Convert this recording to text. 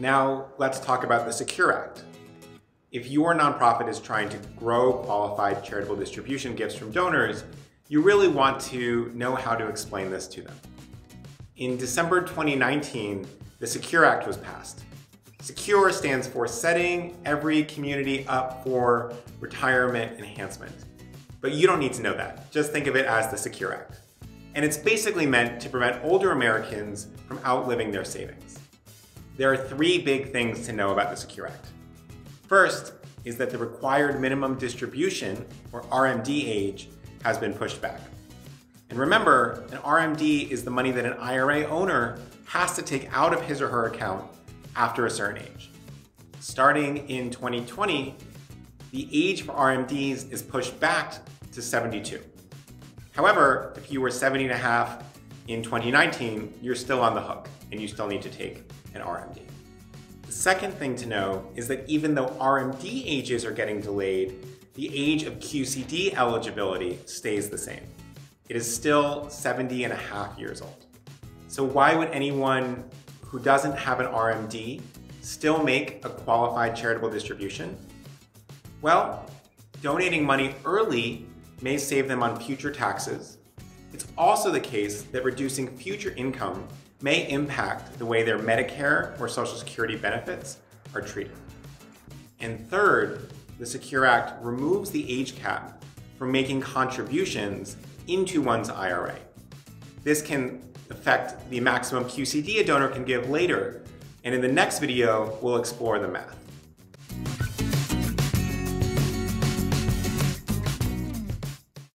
Now let's talk about the SECURE Act. If your nonprofit is trying to grow qualified charitable distribution gifts from donors, you really want to know how to explain this to them. In December 2019, the SECURE Act was passed. SECURE stands for Setting Every Community Up for Retirement Enhancement. But you don't need to know that. Just think of it as the SECURE Act. And it's basically meant to prevent older Americans from outliving their savings. There are three big things to know about the SECURE Act. First is that the required minimum distribution, or RMD age, has been pushed back. And remember, an RMD is the money that an IRA owner has to take out of his or her account after a certain age. Starting in 2020, the age for RMDs is pushed back to 72. However, if you were 70.5 in 2019, you're still on the hook and you still need to take an RMD. The second thing to know is that even though RMD ages are getting delayed, the age of QCD eligibility stays the same. It is still 70.5 years old. So why would anyone who doesn't have an RMD still make a qualified charitable distribution? Well, donating money early may save them on future taxes. It's also the case that reducing future income may impact the way their Medicare or Social Security benefits are treated. And third, the SECURE Act removes the age cap for making contributions into one's IRA. This can affect the maximum QCD a donor can give later, and in the next video, we'll explore the math.